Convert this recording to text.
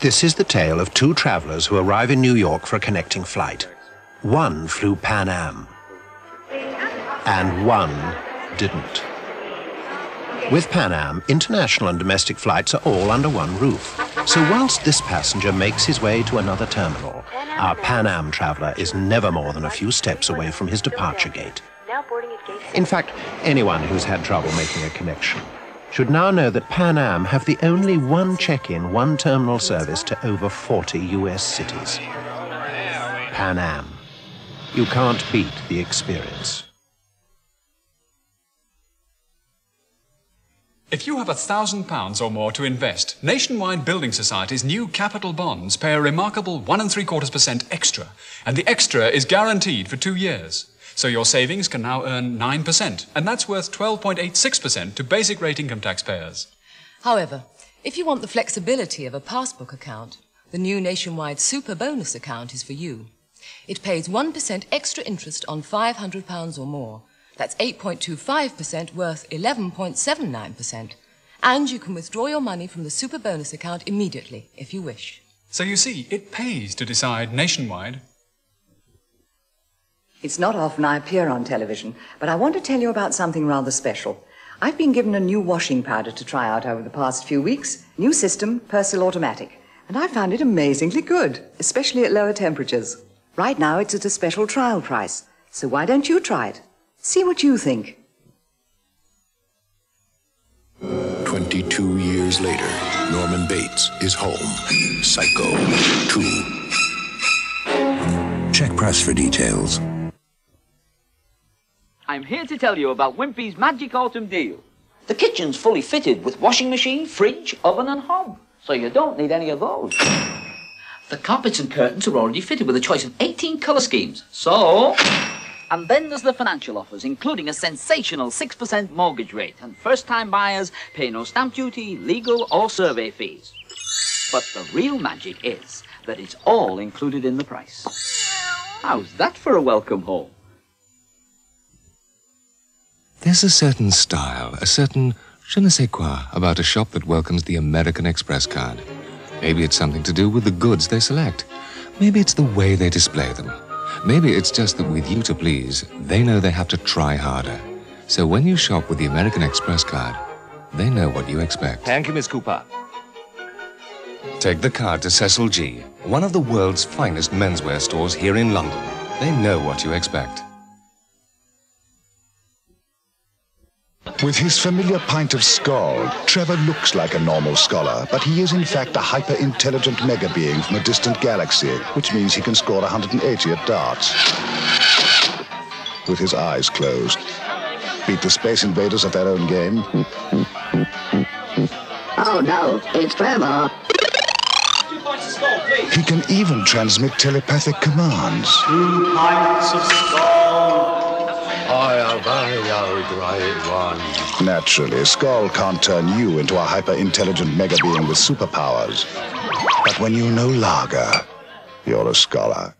This is the tale of two travelers who arrive in New York for a connecting flight. One flew Pan Am, and one didn't. With Pan Am, international and domestic flights are all under one roof. So whilst this passenger makes his way to another terminal, our Pan Am traveller is never more than a few steps away from his departure gate. In fact, anyone who's had trouble making a connection should now know that Pan Am have the only one check-in, one terminal service to over 40 US cities. Pan Am. You can't beat the experience. If you have £1,000 or more to invest, Nationwide Building Society's new capital bonds pay a remarkable 1.75% extra, and the extra is guaranteed for 2 years. So your savings can now earn 9%, and that's worth 12.86% to basic rate income taxpayers. However, if you want the flexibility of a passbook account, the new Nationwide Super Bonus account is for you. It pays 1% extra interest on £500 or more. That's 8.25% worth 11.79%. And you can withdraw your money from the super bonus account immediately, if you wish. So you see, it pays to decide Nationwide. It's not often I appear on television, but I want to tell you about something rather special. I've been given a new washing powder to try out over the past few weeks. New system, Persil Automatic. And I found it amazingly good, especially at lower temperatures. Right now, it's at a special trial price. So why don't you try it? See what you think. 22 years later, Norman Bates is home. Psycho II. Check press for details. I'm here to tell you about Wimpy's magic autumn deal. The kitchen's fully fitted with washing machine, fridge, oven and hob, so you don't need any of those. The carpets and curtains are already fitted with a choice of 18 colour schemes, so... And then there's the financial offers, including a sensational 6% mortgage rate, and first-time buyers pay no stamp duty, legal or survey fees. But the real magic is that it's all included in the price. How's that for a welcome home? There's a certain style, a certain je ne sais quoi about a shop that welcomes the American Express card. Maybe it's something to do with the goods they select. Maybe it's the way they display them. Maybe it's just that with you to please, they know they have to try harder. So when you shop with the American Express card, they know what you expect. Thank you, Miss Cooper. Take the card to Cecil G, one of the world's finest menswear stores here in London. They know what you expect. With his familiar pint of Skol, Trevor looks like a normal scholar, but he is in fact a hyper-intelligent mega-being from a distant galaxy, which means he can score 180 at darts. With his eyes closed. Beat the space invaders at their own game. Oh no, it's Trevor. He can even transmit telepathic commands. 2 pints of Skol. A very great one. Naturally, Skol can't turn you into a hyper-intelligent mega-being with superpowers. But when you know lager, you're a scholar.